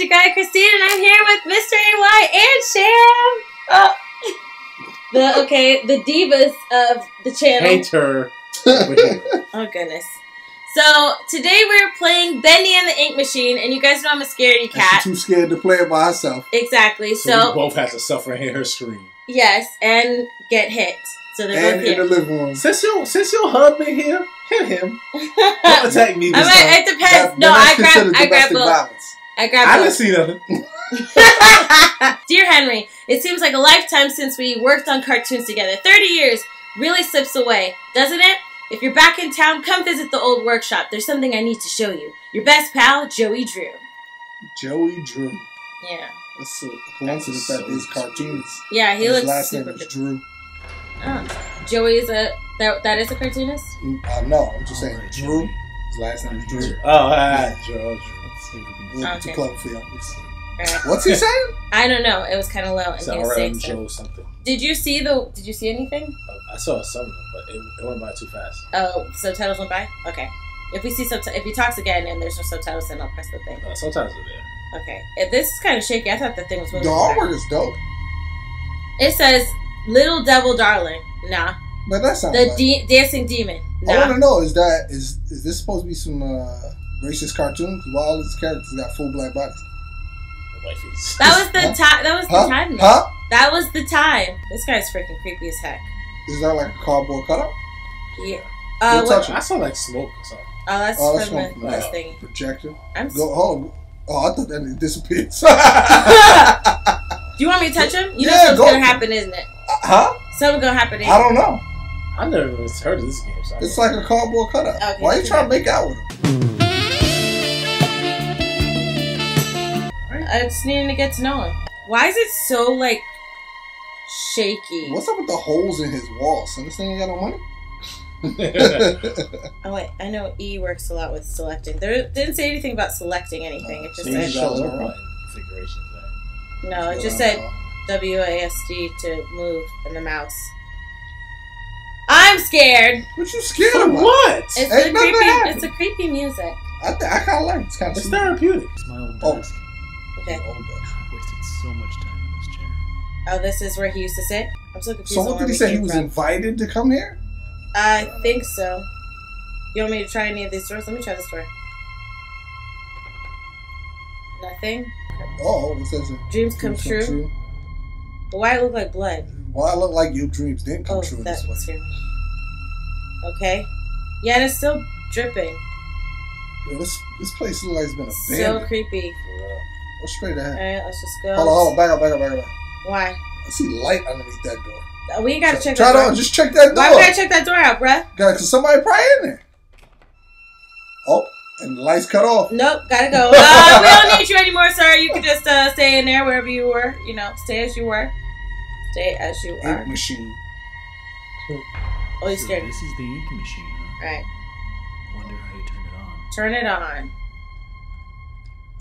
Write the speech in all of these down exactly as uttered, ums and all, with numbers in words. is your guy Christine, and I'm here with Mister Ay and Sham. Oh. The okay, the divas of the channel. Hater. Oh goodness. So today we're playing Bendy and the Ink Machine, and you guys know I'm a scaredy cat. She's too scared to play it by herself. Exactly. So, so we both have to suffer and hear her scream. Yes, and get hit. So they're and both in the living room. Since your since your husband here, hit him. Don't attack me. This I mean, time. It depends. That, no, I grab I grab both. Violence. I grab. I didn't see nothing. Dear Henry, it seems like a lifetime since we worked on cartoons together. Thirty years really slips away, doesn't it? If you're back in town, come visit the old workshop. There's something I need to show you. Your best pal, Joey Drew. Joey Drew. Yeah. That's a coincidence that these cartoons. Yeah, he looks. His last name is Drew. Oh, Joey is a that that is a cartoonist. Uh, no, I'm just saying Drew. His last name is Drew. Oh, all right, Joe. Okay. What's he saying? I don't know. It was kind of low. So I Joe something. Did you see the? Did you see anything? I saw something, but it, it went by too fast. Oh, subtitles went by. Okay. If we see subti if he talks again and there's no subtitles, then I'll press the thing. Uh, sometimes they're there. Okay. If this is kind of shaky. I thought that thing was moving. The artwork is dope. It says. Little Devil Darling, nah. But that sounds the like de Dancing Demon, nah. I want to know, is that is is this supposed to be some uh, racist cartoon? Because all these characters got full black bodies. That was the huh? time. That was huh? the time. Huh? That was the time. This guy's freaking creepy as heck. Is that like a cardboard cutout? Yeah. Uh, what, I saw like smoke or something. Oh, that's, oh, that's from the last thing. Projector. I'm go home. Oh, I thought that it disappeared. Do you want me to touch him? You yeah, know what's go gonna happen, isn't it? Huh? Something's gonna happen anyway. I don't know. I never heard of this game. So it's like a cardboard cutout. Okay, why are you trying to make out with him? I just needed to get to know him. Why is it so, like, shaky? What's up with the holes in his walls? Son, this thing ain't got no money? Oh, wait. I know E works a lot with selecting. There didn't say anything about selecting anything. It just so said... Shows right. Configuration thing. No, it just said... W A S D to move and the mouse. I'm scared. What you scared of? What? It's a creepy. It's a creepy music. I th I kind of like it. It's kind of therapeutic. It's my old desk. Oh. Okay. Old desk. I wasted so much time in this chair. Oh, this is where he used to sit. I'm so confused. So what did he say? He was from. invited to come here. I uh, think so. You want me to try any of these doors? Let me try this door. Nothing. Oh, what says it? Dreams come Dreams true. Come true. Why it look like blood? Why it look like your dreams didn't come oh, true that this way. Okay. Yeah, and it's still dripping. Yo, this this place looks like it's been abandoned. So creepy. Yeah. What's straight ahead? Alright, let's just go. Hold on, hold on, back up, back up, back up. Why? I see light underneath that door. We gotta so, check try that door. On, just check that door. Why we gotta check that door out, bruh? Gotta, cause somebody probably in there. Oh, and the lights cut off. Nope, gotta go. Uh, we don't need you anymore, sir. You can just uh, stay in there wherever you were. You know, stay as you were. Stay as you are. Ink machine. Oh, you scared me. So this is the ink machine. Huh? Right. Wonder how you turn it on. Turn it on. I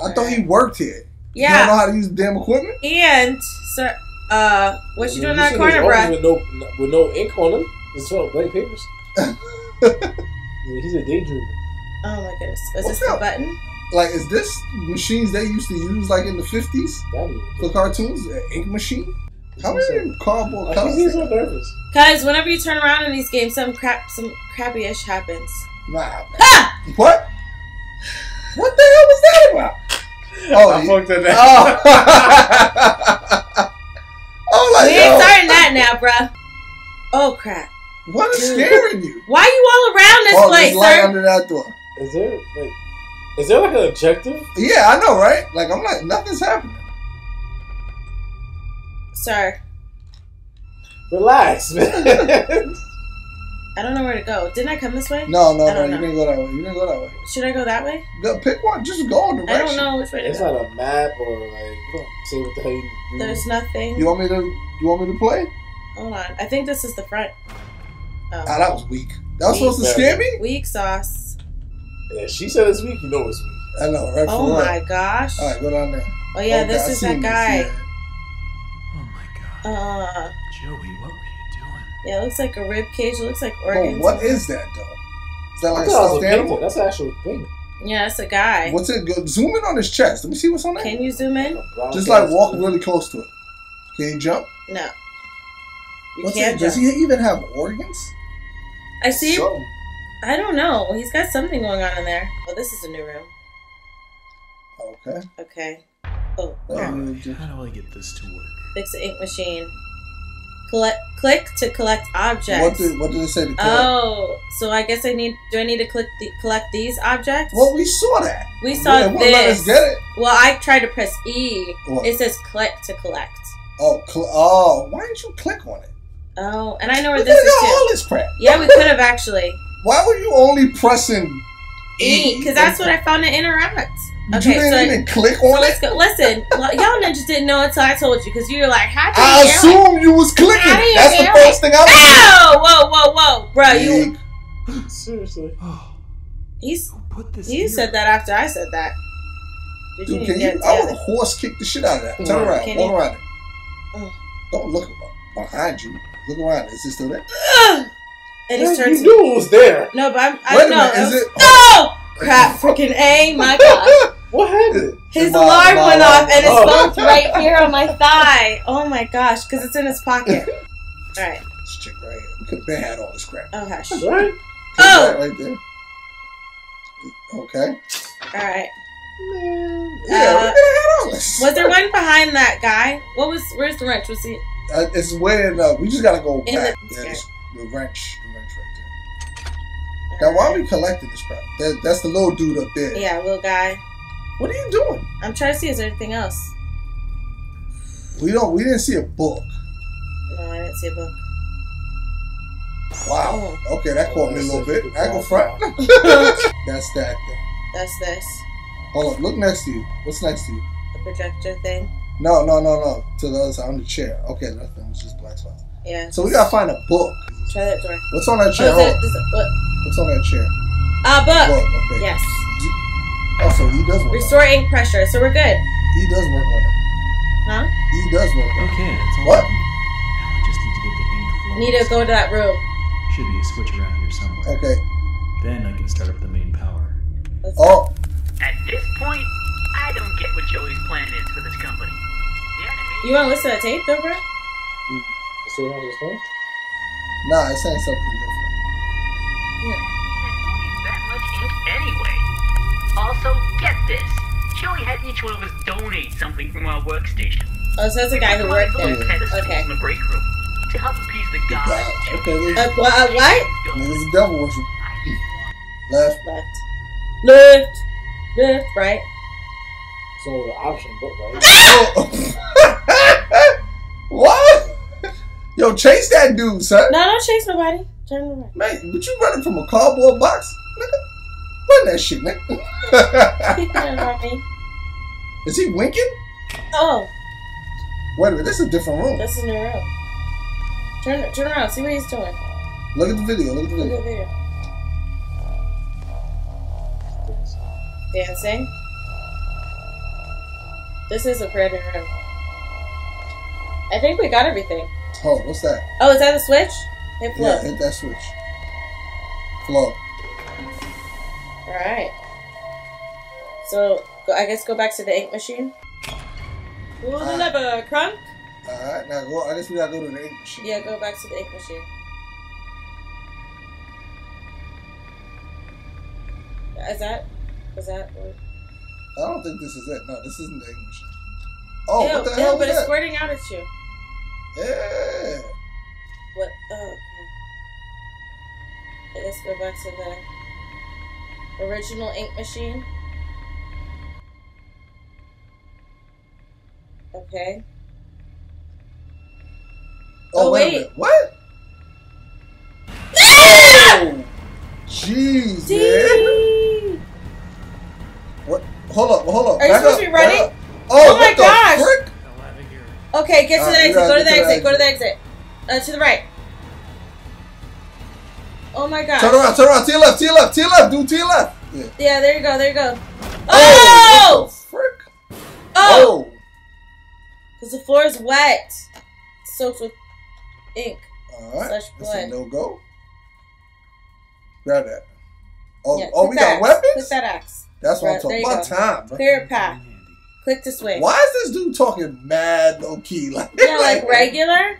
All thought right. he worked here. Yeah. You don't know how to use the damn equipment? And, sir, uh, what you, you doing in that corner, bruh? With no, with no ink on him. It's all blank papers. Yeah, he's a daydreamer. Oh my goodness. Is What's this the up? button? Like, is this machines they used to use, like, in the fifties? For cartoons? An ink machine? How many cardboard cutouts? He's so nervous. Guys, whenever you turn around in these games, some crap, some crappy-ish happens. Nah. Ah! What? What the hell was that about? Oh, I fucked yeah. that. Oh. Oh, like, we ain't starting that now, bruh. Oh, crap. What is scaring you? Why are you all around this oh, place, sir? Oh, there's light under that door. Is there, like, is there like an objective? Yeah, I know, right? Like, I'm like, nothing's happening. Sir. Relax, man. I don't know where to go. Didn't I come this way? No, no, no. You know. didn't go that way. You didn't go that way. Should I go that way? Go, pick one. Just go on the direction. I don't know which way to it's go. It's not a map or, like, you don't see what the hell you do. There's nothing. You want me to, you want me to play? Hold on. I think this is the front. Oh. Ah, that was weak. That was weak, supposed to scare me? Weak sauce. Yeah, she said it's weak. You know it's weak. I know, right? Oh my right. gosh. All right, go down there. Oh, yeah, oh, this God. is that guy. This, yeah. Oh my god. Uh, Joey, what were you doing? Yeah, it looks like a rib cage. It looks like organs. Oh, what is that, though? Is that like a stuffed animal? That's an actual thing. Yeah, it's a guy. What's it? Go, zoom in on his chest. Let me see what's on there. Can you zoom in? Just like walk really close to it. Can you jump? No. You what's can't it? Jump. Does he even have organs? I see. So. I don't know. He's got something going on in there. Oh, this is a new room. Okay. Okay. Oh. How do I get this to work? Fix the ink machine. Collect, click to collect objects. What did, what did it say to collect? Oh, so I guess I need, do I need to click the, collect these objects? Well, we saw that. We saw yeah, this. Let us get it. Well, I tried to press E. What? It says click to collect. Oh, cl oh, why didn't you click on it? Oh, and I know where but this is too. All this crap. Yeah, we could have actually. Why were you only pressing E? Because e, that's what I found to interact. Okay, you didn't so even I, click on so it? Let's go. Listen, y'all ninjas didn't know until I told you because you were like, how do you I assume like, you was clicking. That's the first like, thing I did. No! Whoa, whoa, whoa. Bro, you... Seriously. He's, put this you here. Said that after I said that. Did Dude, you can you, I would have horse kicked the shit out of that. Turn yeah, around. Walk around it. Uh, Don't look behind you. Look around. Is it still there? Uh, and he's turned you to... knew it was there. No, but I'm, I don't know. Is it... No! Crap, freaking A, my God. What happened? His my, alarm my, went my, off, my, and it's oh. both right here on my thigh. Oh my gosh, because it's in his pocket. All right. This chick right here. We could have been had all this crap. Oh gosh. Right? Oh. Right there. Okay. All right. Man. Yeah, uh, we could have had all this. Was there one behind that guy? What was? Where's the wrench? Was he? Uh, it's way enough. We just gotta go in back. The, yeah, the wrench. The wrench right there. All now, right. Why are we collecting this crap? That, that's the little dude up there. Yeah, little guy. What are you doing? I'm trying to see is there anything else. We don't. We didn't see a book. No, I didn't see a book. Wow. Oh. Okay, that oh, caught me a little bit. I go front. That's that thing. That's this. Hold on. Look next to you. What's next to you? The projector thing. No, no, no, no. To the other side on the chair. Okay, that thing was just black spots. Yeah. So we gotta find a book. Try that door. What's on that chair? Oh, that, this, what? What's on that chair? A book. book. Okay. Yes. Oh, so he does work Restore on it. ink pressure, so we're good. He does work on it. Huh? He does work on okay, it. Okay. What? Now I just need to get the ink flowing. Need to go to that room. Should be a switch around here somewhere. Okay. Then I can start up the main power. Let's oh. At this point, I don't get what Joey's plan is for this company. You know what I mean? You want to listen to that tape, though, bro? Mm. Is what I was saying? Nah, it's saying something different. Yeah. That much ink anyway. Also, get this. Joey had each one of us donate something from our workstation. Oh, so that's a guy who worked there. Okay. In the break room to help appease the god. Okay. Uh, what? Uh, what? This is devil worship. Left, left, left, left, right. So the option book, right? Oh. What? Yo, chase that dude, son. No, don't chase nobody. Turn around. Man, but you running from a cardboard box, nigga. Run that shit, man. Is he winking? Oh. Wait a minute, this is a different room. This is a new room. Turn, turn around, see what he's doing. Look at the video, look at the video. Look at the video. Dancing? This is a pretty room. I think we got everything. Oh, what's that? Oh, is that a switch? Hit flow. Yeah, hit that switch. Flow. All right. So I guess go back to the ink machine. Pull the lever, crunk. All right, now go. I guess we gotta go to the ink machine. Yeah, go back to the ink machine. Is that? Is that? What? I don't think this is it. No, this isn't the ink machine. Oh, ew, what the ew, hell is that? But it's squirting out at you. Yeah. What? Oh. Okay. Let's go back to the. Original ink machine. Okay. Oh, oh wait. wait. What? Oh, jeez, man. What? Hold up, hold up. Are you back supposed up, to be running? Oh, oh my gosh. Frick? Okay, get to the exit. Go to the exit. Go to the exit. Uh, to the right. Oh my gosh. Turn around, turn around, to your left, to your left, to your left, dude, to your left. Yeah, yeah there you go, there you go. Oh! What the frick? Oh! Because oh. the floor is wet. Soaked with ink. Alright. Slash blood. That's a no-go. Grab that. Oh, yeah, oh we that got axe. weapons? Put that axe. That's what I'm talking about. Time. Clear a path. Click to switch. Why is this dude talking mad low key? Like, yeah, like, like regular?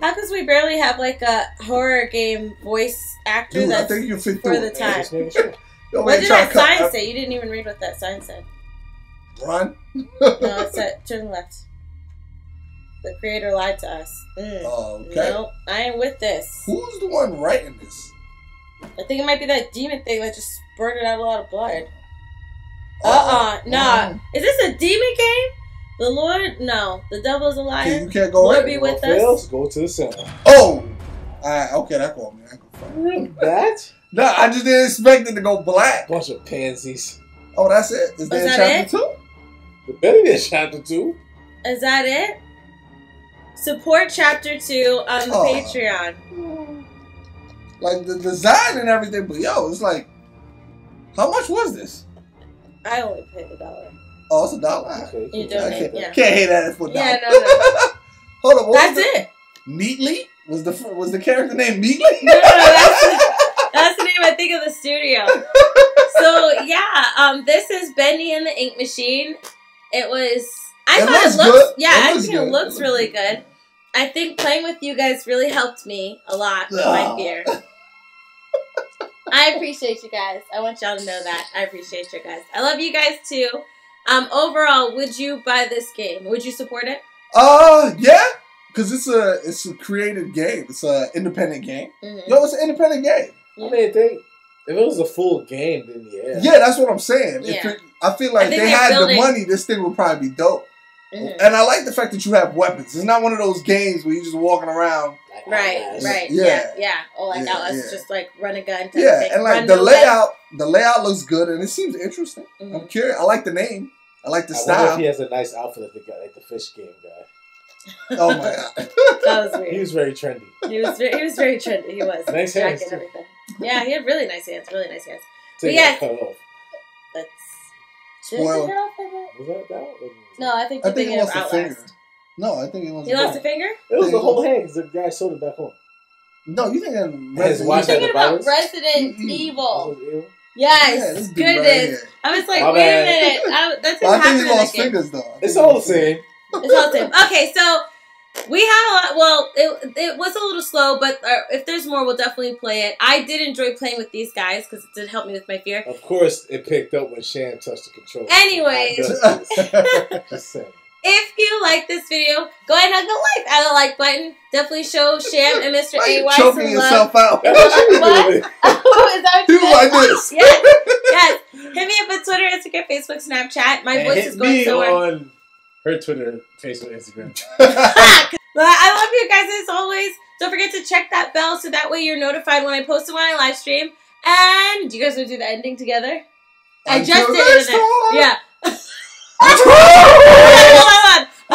How comes we barely have like a horror game voice actor dude, that's I think you fit for the time? Yo, what did that sign out. say? You didn't even read what that sign said. Run? No, it said turn left. The creator lied to us. Mm. Oh, okay. No, I ain't with this. Who's the one writing this? I think it might be that demon thing that just spurted out a lot of blood. Uh uh, uh nah. Mm. Is this a demon game? The Lord? No. The devil is a liar. Okay, you can't go Lord in. be with us. Fails, go to the center. Oh! Alright, okay, that called me. I can fuck that? No, I just didn't expect it to go black. Bunch of pansies. Oh, that's it? Is, is that, that chapter it? two? It better be a chapter two. Is that it? Support chapter two on the oh. Patreon. Like the design and everything, but yo, it's like, how much was this? I only paid a dollar. Oh, it's a dollar? Okay, you donate, yeah. Can't hate at it for a dollar. Yeah, no, no. Hold on, what That's was the, it. Meatly? Was the was the character named Meatly? No, no, that's the, that's the name I think of the studio. So yeah, um, this is Bendy and the Ink Machine. It was I it thought looks it looked good. yeah, it I think good. it looks it really good. good. I think playing with you guys really helped me a lot with oh. my fear. I appreciate you guys. I want y'all to know that. I appreciate you guys. I love you guys too. Um, overall, would you buy this game? Would you support it? Uh, yeah, because it's a it's a creative game. It's an independent game. Mm-hmm. Yo, it's an independent game. Yeah. I mean, they, if it was a full game, then yeah. Yeah, that's what I'm saying. Yeah. It, I feel like I they had building... the money, this thing would probably be dope. Mm-hmm. And I like the fact that you have weapons. It's not one of those games where you're just walking around. Like, right, oh, right, yeah, yeah, yeah. Or like, yeah, oh, let's yeah. just like run a gun. Yeah, thing. and like run the layout, gun. the layout looks good, and it seems interesting. Mm-hmm. I'm curious. I like the name. I like the I style. I wonder if he has a nice outfit of the guy, like the fish game guy. Oh my god, that was weird. He was very trendy. He was very, he was very trendy. He was nice hands and everything. Yeah, he had really nice hands. Really nice hands. So yeah, cut off. That's. Did well, he cut off that? Was that that? No, I think. I think he lost a finger. No, I think he lost. He lost a finger. It was the whole hand because the guy sold it back home. No, you think that Resident? You thinking about Resident Evil? Yes, yeah, goodness. Right I was like, My wait bad. a minute. I, that's well, I think he lost fingers though. It's all the same. It's all the same. Okay, so we had a lot. Well, it it was a little slow, but uh, if there's more, we'll definitely play it. I did enjoy playing with these guys because it did help me with my fear. Of course, it picked up when Sham touched the controller. Anyways, just saying. If you like this video, go ahead and hug the like, add a like button. Definitely show Sham and Mister Ay some love. Choking yourself out. What? Oh, is that what you do like this? Yes, yes. Hit me up on Twitter, Instagram, Facebook, Snapchat. My and voice is going somewhere. On her Twitter, Facebook, Instagram. I love you guys as always. Don't forget to check that bell so that way you're notified when I post it when I live stream. And do you guys want to do the ending together? I just did it. Yeah.